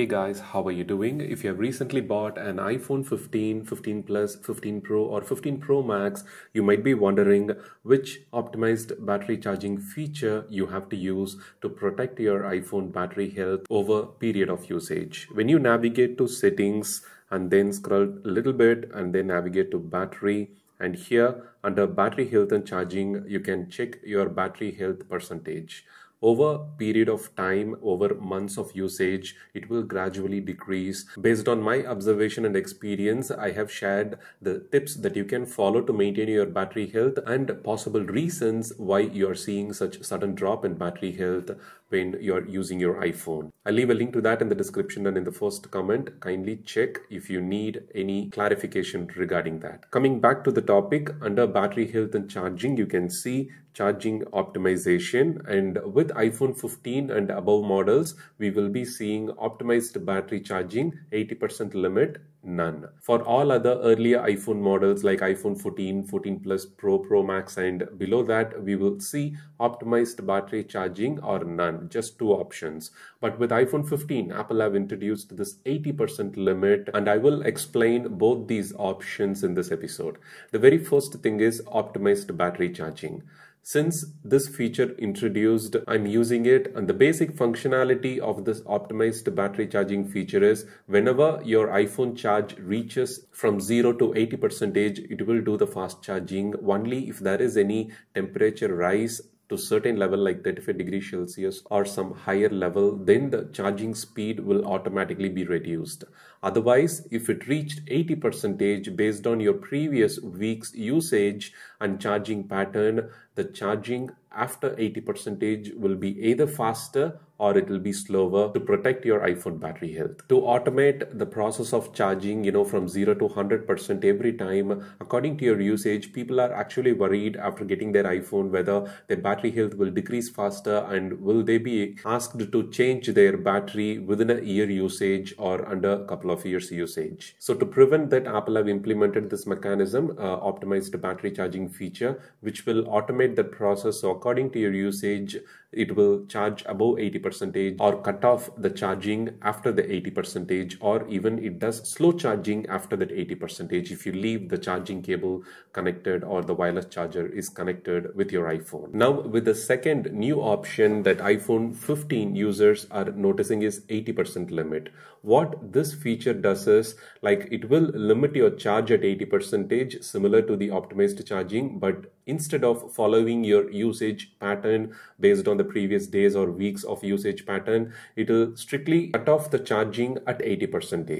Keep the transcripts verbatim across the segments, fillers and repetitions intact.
Hey guys, how are you doing? If you have recently bought an iPhone fifteen, fifteen Plus, fifteen Pro or fifteen Pro Max, you might be wondering which optimized battery charging feature you have to use to protect your iPhone battery health over period of usage. When you navigate to settings and then scroll a little bit and then navigate to battery, and here under battery health and charging, you can check your battery health percentage. Over period of time, over months of usage, it will gradually decrease. Based on my observation and experience, I have shared the tips that you can follow to maintain your battery health and possible reasons why you are seeing such sudden drop in battery health when you are using your iPhone. I'll leave a link to that in the description and in the first comment. Kindly check if you need any clarification regarding that. Coming back to the topic, under battery health and charging, you can see charging optimization, and with iPhone fifteen and above models, we will be seeing optimized battery charging, eighty percent limit, none. For all other earlier iPhone models like iPhone fourteen, fourteen Plus, Pro, Pro Max and below that, we will see optimized battery charging or none, just two options. But with iPhone fifteen, Apple have introduced this eighty percent limit, and I will explain both these options in this episode. The very first thing is optimized battery charging. Since this feature introduced, I'm using it, and the basic functionality of this optimized battery charging feature is whenever your iPhone charge reaches from zero to eighty percentage, it will do the fast charging only if there is any temperature rise to certain level like thirty-five degrees Celsius or some higher level, then the charging speed will automatically be reduced. Otherwise, if it reached eighty percentage based on your previous week's usage and charging pattern, the charging after eighty percentage will be either faster or it will be slower to protect your iPhone battery health. To automate the process of charging, you know, from zero to one hundred percent every time, according to your usage, people are actually worried after getting their iPhone whether their battery health will decrease faster and will they be asked to change their battery within a year usage or under a couple of years usage. So to prevent that, Apple have implemented this mechanism, uh, optimized battery charging feature, which will automate that process. So according to your usage, it will charge above eighty percent or cut off the charging after the eighty percent, or even it does slow charging after that eighty percent if you leave the charging cable connected or the wireless charger is connected with your iPhone. Now with the second new option that iPhone fifteen users are noticing is eighty percent limit. What this feature does is, like, it will limit your charge at eighty percent similar to the optimized charging, but instead of following your usage pattern based on the previous days or weeks of usage pattern, it will strictly cut off the charging at eighty percent.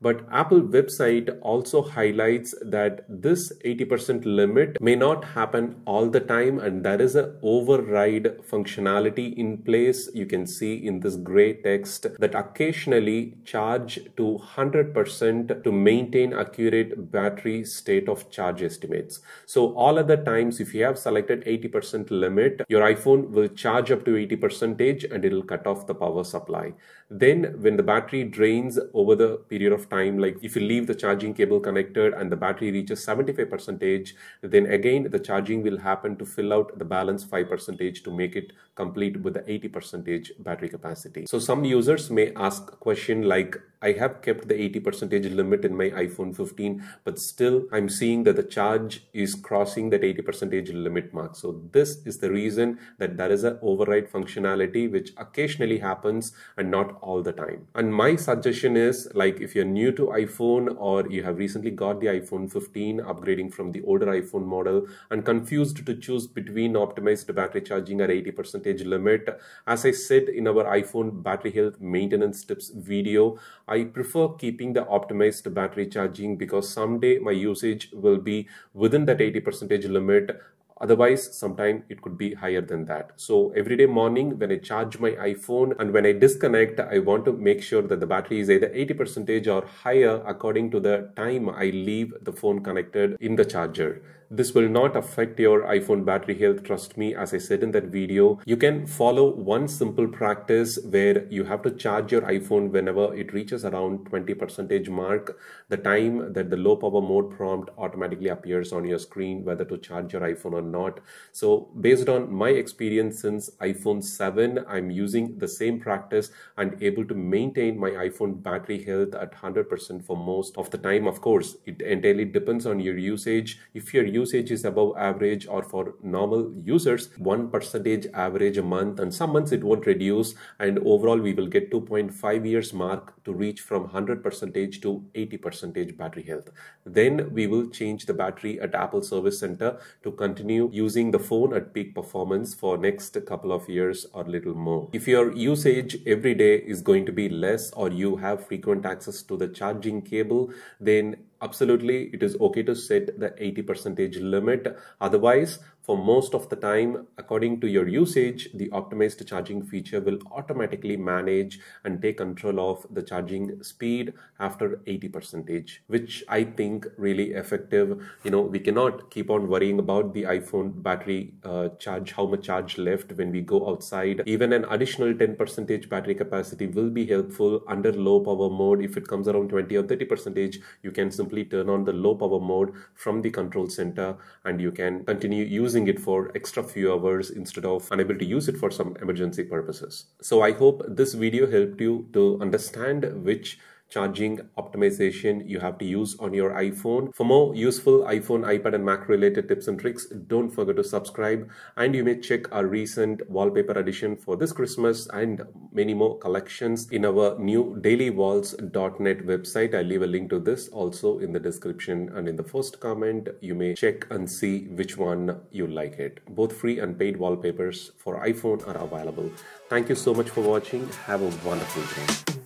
But Apple website also highlights that this eighty percent limit may not happen all the time, and there is an override functionality in place. You can see in this gray text that occasionally charge to one hundred percent to maintain accurate battery state of charge estimates. So all other times, if you have selected eighty percent limit, your iPhone will charge up to eighty percent and it will cut off the power supply. Then when the battery drains over the period of time, like if you leave the charging cable connected and the battery reaches seventy-five percent, then again the charging will happen to fill out the balance five percent to make it complete with the eighty percent battery capacity. So some users may ask a question like, I have kept the eighty percent limit in my iPhone fifteen, but still I'm seeing that the charge is crossing that eighty percent limit mark. So this is the reason that there is an override functionality which occasionally happens and not all the time. And my suggestion is, like, if you're new to iPhone or you have recently got the iPhone fifteen, upgrading from the older iPhone model and confused to choose between optimized battery charging or eighty percent limit, as I said in our iPhone battery health maintenance tips video, I prefer keeping the optimized battery charging because someday my usage will be within that eighty percent limit. Otherwise, sometimes it could be higher than that. So everyday morning when I charge my iPhone and when I disconnect, I want to make sure that the battery is either eighty percent or higher according to the time I leave the phone connected in the charger. This will not affect your iPhone battery health, trust me. As I said in that video, you can follow one simple practice where you have to charge your iPhone whenever it reaches around twenty percent mark, the time that the low power mode prompt automatically appears on your screen whether to charge your iPhone or not. So based on my experience since iPhone seven, I'm using the same practice and able to maintain my iPhone battery health at one hundred percent for most of the time. Of course, it entirely depends on your usage. If your usage is above average or for normal users, one percent average a month, and some months it won't reduce, and overall we will get two point five years mark to reach from one hundred percent to eighty percent battery health. Then we will change the battery at Apple Service Center to continue using the phone at peak performance for next couple of years or little more. If your usage every day is going to be less or you have frequent access to the charging cable, then absolutely it is okay to set the eighty percent limit. Otherwise, for most of the time, according to your usage, the optimized charging feature will automatically manage and take control of the charging speed after eighty percent, which I think really effective. You know, we cannot keep on worrying about the iPhone battery uh, charge, how much charge left when we go outside. Even an additional ten percent battery capacity will be helpful under low power mode. If it comes around twenty or thirty percent, you can simply turn on the low power mode from the control center and you can continue using it for extra few hours instead of unable to use it for some emergency purposes. So I hope this video helped you to understand which charging optimization you have to use on your iPhone. For more useful iPhone, iPad and Mac related tips and tricks, don't forget to subscribe, and you may check our recent wallpaper edition for this Christmas and many more collections in our new Daily Walls dot net website. I'll leave a link to this also in the description and in the first comment. You may check and see which one you like it. Both free and paid wallpapers for iPhone are available. Thank you so much for watching. Have a wonderful day.